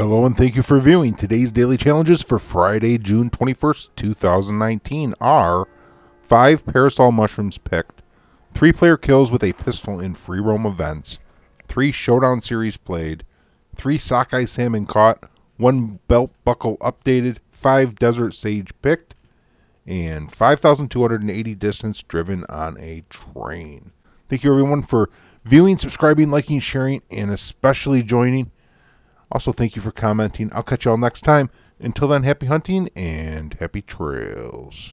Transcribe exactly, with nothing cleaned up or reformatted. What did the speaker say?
Hello and thank you for viewing. Today's daily challenges for Friday, June twenty-first, two thousand nineteen are five Parasol Mushrooms picked, three player kills with a pistol in free roam events, three Showdown Series played, three Sockeye Salmon caught, one Belt Buckle updated, five Desert Sage picked, and five thousand two hundred eighty distance driven on a train. Thank you everyone for viewing, subscribing, liking, sharing, and especially joining. Also, thank you for commenting. I'll catch you all next time. Until then, happy hunting and happy trails.